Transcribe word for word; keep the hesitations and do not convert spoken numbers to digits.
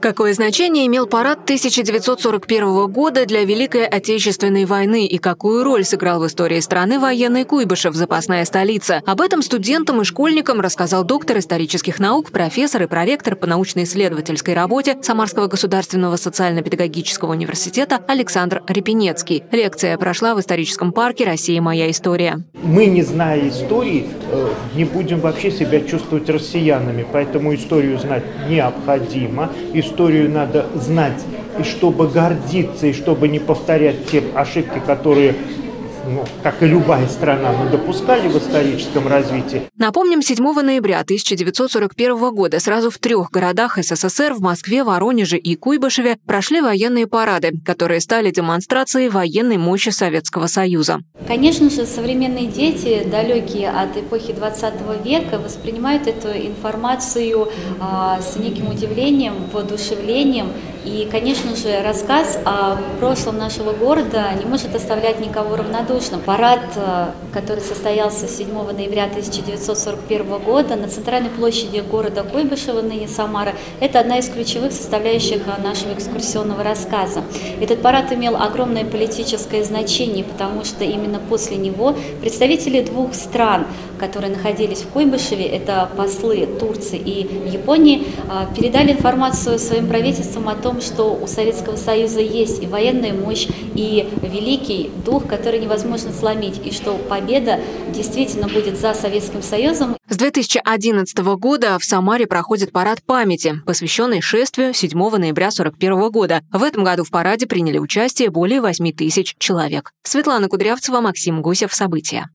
Какое значение имел парад тысяча девятьсот сорок первого года для Великой Отечественной войны и какую роль сыграл в истории страны военный Куйбышев, запасная столица? Об этом студентам и школьникам рассказал доктор исторических наук, профессор и проректор по научно-исследовательской работе Самарского государственного социально-педагогического университета Александр Репинецкий. Лекция прошла в историческом парке «Россия. Моя история». Мы, не зная истории, не будем вообще себя чувствовать россиянами, поэтому историю знать необходимо. Историю надо знать, и чтобы гордиться, и чтобы не повторять те ошибки, которые, ну, как и любая страна, мы допускали в историческом развитии. Напомним, седьмого ноября тысяча девятьсот сорок первого года сразу в трех городах СССР — в Москве, Воронеже и Куйбышеве — прошли военные парады, которые стали демонстрацией военной мощи Советского Союза. Конечно же, современные дети, далекие от эпохи двадцатого века, воспринимают эту информацию а, с неким удивлением, воодушевлением. И, конечно же, рассказ о прошлом нашего города не может оставлять никого равнодушным. Парад, который состоялся седьмого ноября тысяча девятьсот сорок первого года на центральной площади города Куйбышева, ныне Самара, это одна из ключевых составляющих нашего экскурсионного рассказа. Этот парад имел огромное политическое значение, потому что именно после него представители двух стран, которые находились в Куйбышеве, это послы Турции и Японии, передали информацию своим правительствам о том, что у Советского Союза есть и военная мощь, и великий дух, который невозможно сломить, и что победа действительно будет за Советским Союзом. С две тысячи одиннадцатого года в Самаре проходит парад памяти, посвященный шествию седьмого ноября тысяча девятьсот сорок первого года. В этом году в параде приняли участие более восьми тысяч человек. Светлана Кудрявцева, Максим Гусев. События.